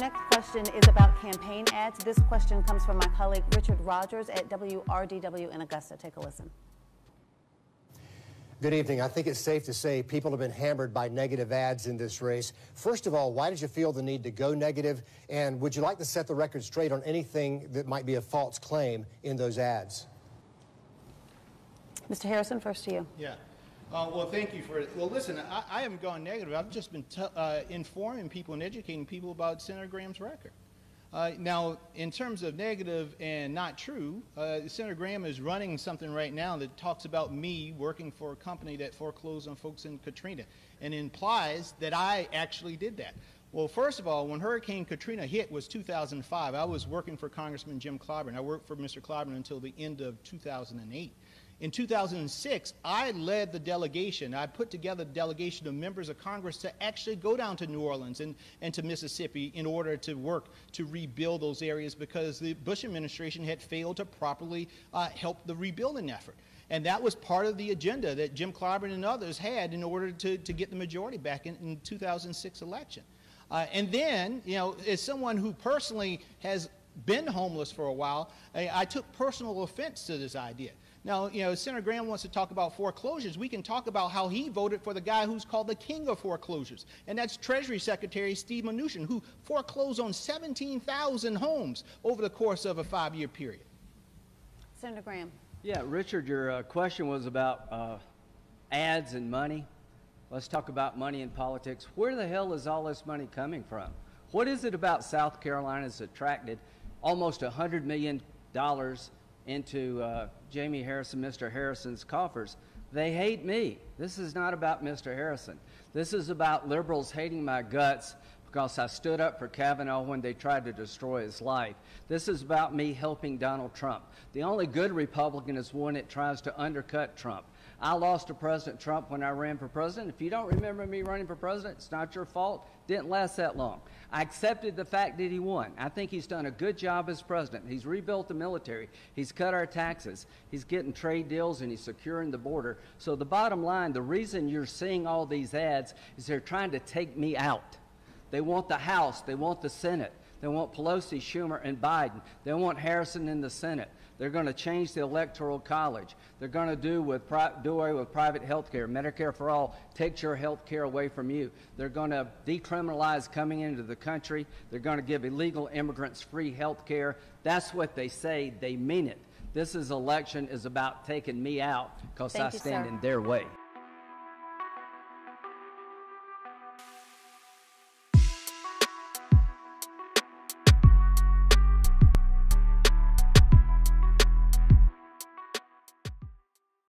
next question is about campaign ads. This question comes from my colleague Richard Rogers at WRDW in Augusta. Take a listen. Good evening. I think it's safe to say people have been hammered by negative ads in this race. First of all, why did you feel the need to go negative? And would you like to set the record straight on anything that might be a false claim in those ads? Mr. Harrison, first to you. Yeah. Well, thank you for it. Well, listen, I haven't gone negative. I've just been informing people and educating people about Senator Graham's record. Now, in terms of negative and not true, Senator Graham is running something right now that talks about me working for a company that foreclosed on folks in Katrina and implies that I actually did that. Well, first of all, when Hurricane Katrina hit was 2005. I was working for Congressman Jim Clyburn. I worked for Mr. Clyburn until the end of 2008. In 2006, I led the delegation. I put together a delegation of members of Congress to actually go down to New Orleans and to Mississippi in order to work to rebuild those areas because the Bush administration had failed to properly help the rebuilding effort. And that was part of the agenda that Jim Clyburn and others had in order to get the majority back in the 2006 election. And then, you know, as someone who personally has been homeless for a while, I took personal offense to this idea. Now, you know, Senator Graham wants to talk about foreclosures. We can talk about how he voted for the guy who's called the king of foreclosures, and that's Treasury Secretary Steve Mnuchin, who foreclosed on 17,000 homes over the course of a 5-year period. Senator Graham. Yeah, Richard, your question was about ads and money. Let's talk about money in politics. Where the hell is all this money coming from? What is it about South Carolina that's attracted almost $100 million into Jamie Harrison, Mr. Harrison's coffers? They hate me. This is not about Mr. Harrison. This is about liberals hating my guts because I stood up for Kavanaugh when they tried to destroy his life. This is about me helping Donald Trump. The only good Republican is one that tries to undercut Trump. I lost to President Trump when I ran for president. If you don't remember me running for president, it's not your fault. Didn't last that long. I accepted the fact that he won. I think he's done a good job as president. He's rebuilt the military. He's cut our taxes. He's getting trade deals, and he's securing the border. So the bottom line, the reason you're seeing all these ads is they're trying to take me out. They want the House. They want the Senate. They want Pelosi, Schumer, and Biden. They want Harrison in the Senate. They're going to change the Electoral College. They're going to do away with private health care. Medicare for all takes your health care away from you. They're going to decriminalize coming into the country. They're going to give illegal immigrants free health care. That's what they say. They mean it. This election is about taking me out because I stand in their way.